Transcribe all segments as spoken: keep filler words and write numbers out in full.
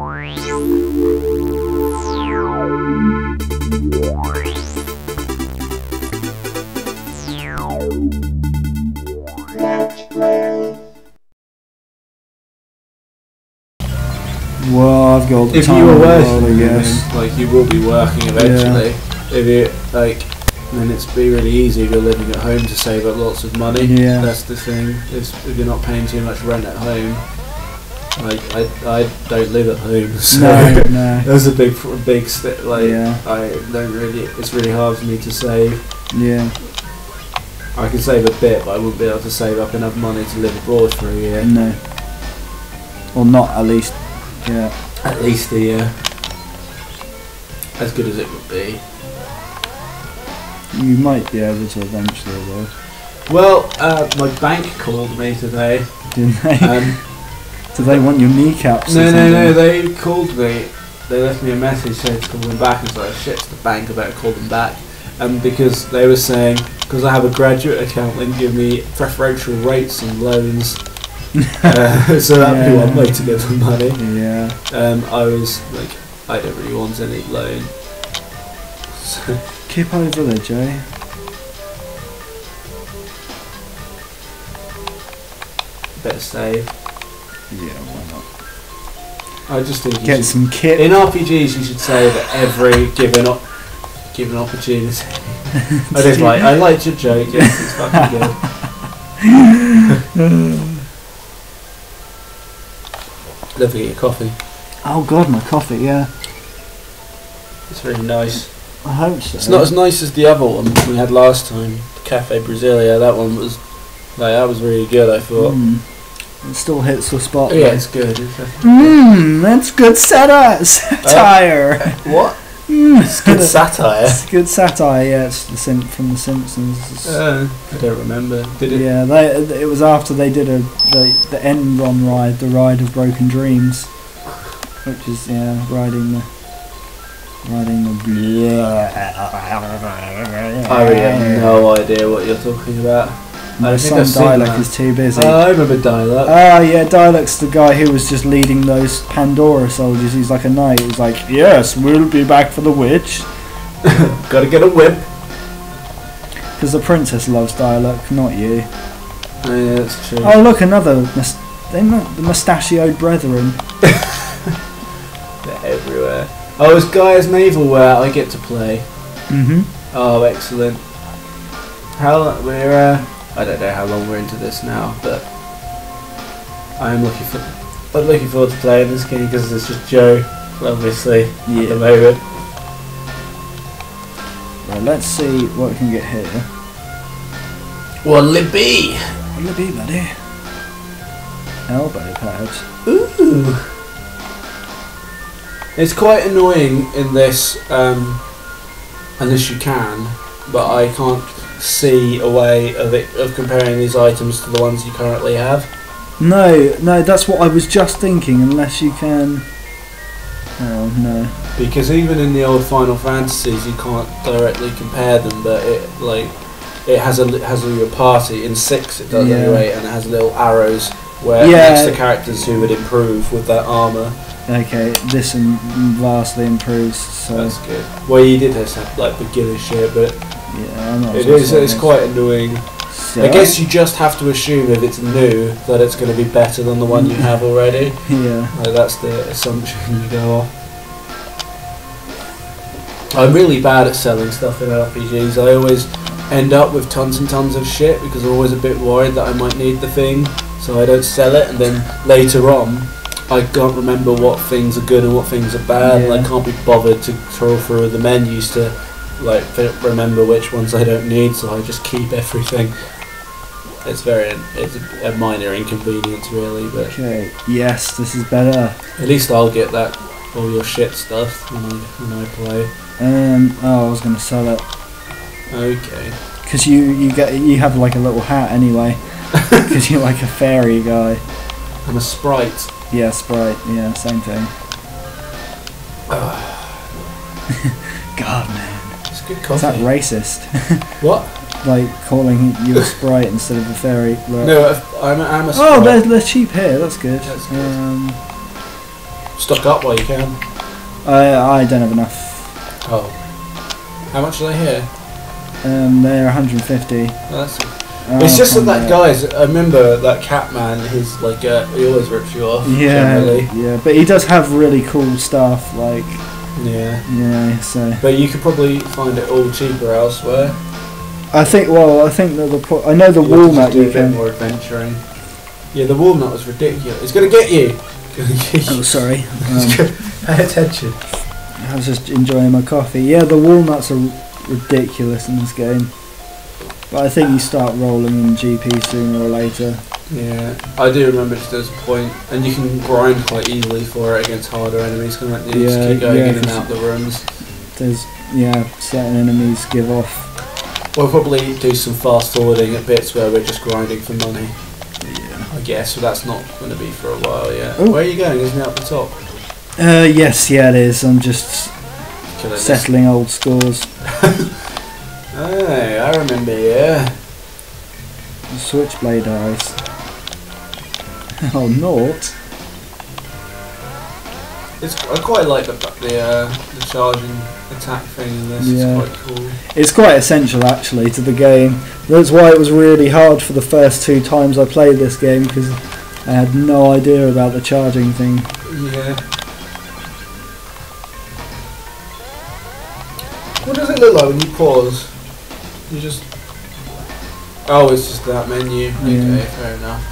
Let's play. Well, I've got all the if time you were working, yes. Like you will be working eventually. Yeah. If you like, then it's be really easy if you're living at home to save up lots of money. Yeah. That's the thing. Is if you're not paying too much rent at home. Like I, I don't live at home, so no, no. That's a big, big step. Like yeah. I don't really. It's really hard for me to save. Yeah. I can save a bit, but I wouldn't be able to save up enough money to live abroad for a year. No. Or not at least. Yeah. At least a year. As good as it would be. You might be able to eventually, though. Well, uh, my bank called me today. Didn't they? Um, Do they want your kneecaps? No, no, no. They called me. They left me a message saying to call them back. I was like, shit, it's the bank. I better call them back. And um, because they were saying, because I have a graduate account, they can give me preferential rates and loans. uh, so that'd yeah. be one way to get the money. Yeah. Um, I was like, I don't really want any loan. So keep over there, Jay. Better save. Yeah, why not? I just think you get some kit. In R P Gs, you should save at every given op given opportunity. I did like. I liked your joke. Yes, it's fucking good. Lovely your coffee. Oh god, my coffee. Yeah, it's really nice. I hope so. It's not as nice as the other one we had last time, Cafe Brasilia. That one was like that was really good. I thought. Mm. It still hits the spot. Yeah, though. It's good. Mmm, that's good satire. Satire. Uh, what? Mm, it's good satire. It's good satire. Yeah, it's the sim from The Simpsons. Uh, I don't remember. Did it? Yeah, they, it was after they did a the, the Enron ride, the Ride of Broken Dreams, which is yeah, riding the riding the. Yeah. I really have no idea what you're talking about. My son Dialect is too busy. Oh, I remember Dialect. Oh yeah, Dialect's the guy who was just leading those Pandora soldiers. He's like a knight. He's like, yes, we'll be back for the witch. Gotta get a whip. Because the princess loves Dialect, not you. Oh, yeah, that's true. Oh look, another mus they the mustachioed brethren. They're everywhere. Oh, it's Gaia's Navel where I get to play. Mhm. Mm oh, excellent. How we're. Uh, I don't know how long we're into this now, but I'm looking for I'm looking forward to playing this game because it's just Joe, obviously, yeah. at the moment. Right, let's see what we can get here. What'll it be? What'll it be, buddy? Elbow pads. Ooh! It's quite annoying in this, um, unless you can, but I can't see a way of it of comparing these items to the ones you currently have. No, no, that's what I was just thinking. Unless you can, oh no. Because even in the old Final Fantasies, you can't directly compare them. But it like it has a has a your party in six. It does yeah. anyway, and it has little arrows where yeah. next to characters who would improve with their armor. Okay, this and vastly improves. So that's good. Well, you did this have like beginner shit, but. Yeah, I'm not it is. It's quite annoying. So I guess you just have to assume if it's new that it's going to be better than the one you have already. Yeah. Like that's the assumption you go off. I'm really bad at selling stuff in R P Gs. I always end up with tons and tons of shit because I'm always a bit worried that I might need the thing, so I don't sell it. And then later on, I can't remember what things are good and what things are bad, yeah. and I can't be bothered to troll through the menus to. Like remember which ones I don't need, so I just keep everything. It's very it's a minor inconvenience really, but okay. Yes, this is better. At least I'll get that all your shit stuff when I when I play. Um. Oh, I was gonna sell it. Okay. Because you you get you have like a little hat anyway. Because you're like a fairy guy. I'm a sprite. Yeah, sprite. Yeah, same thing. God man. Is that racist? What? Like calling you a sprite instead of a fairy? Look. No, I'm a, I'm a sprite. Oh, they're, they're cheap here. That's good. That's good. Um, stock up while you can. Uh, I don't have enough. Oh. How much are they here? Um, they're one hundred fifty. Oh, that's good. Oh, it's just that that guy's, I remember that cat man, he's like, uh, he always rips you off. Yeah, generally. Yeah, but he does have really cool stuff, like... Yeah. Yeah, so... But you could probably find it all cheaper elsewhere. I think, well, I think that the... I know the you walnut you can... more adventuring. Yeah, the walnut was ridiculous. It's gonna get you! Oh, sorry. Um, pay attention. I was just enjoying my coffee. Yeah, the walnuts are ridiculous in this game. But I think you start rolling in G P sooner or later. Yeah, I do remember just there's a point, and you can grind quite easily for it against harder enemies, can like you yeah, just keep going yeah, in and out the rooms. There's, yeah, certain enemies give off. We'll probably do some fast forwarding at bits where we're just grinding for money. Yeah. I guess, but that's not going to be for a while yet. Ooh. Where are you going? Isn't it up the top? Uh, yes, yeah it is. I'm just Killing settling this. old scores. Oh, I remember, yeah. Switchblade eyes. Oh, naught. It's, I quite like the the, uh, the charging attack thing in this, yeah. It's quite cool. It's quite essential, actually, to the game. That's why it was really hard for the first two times I played this game, because I had no idea about the charging thing. Yeah. What does it look like when you pause? You just... Oh, it's just that menu. Yeah. Okay, fair enough.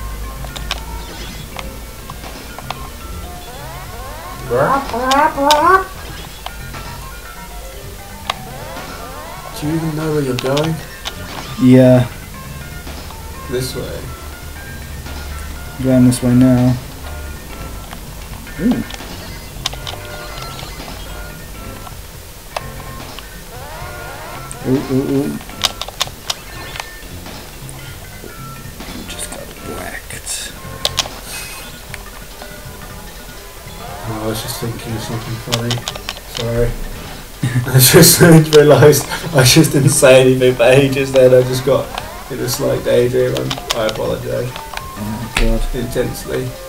Do you even know where you're going? Yeah. This way. I'm going this way now. Ooh. Ooh, ooh, ooh. Just got whacked. Oh, I was just thinking of something funny. Sorry. I just realised I just didn't say anything for ages then. I just got in a slight daydream. I apologise. Oh, God. Intensely.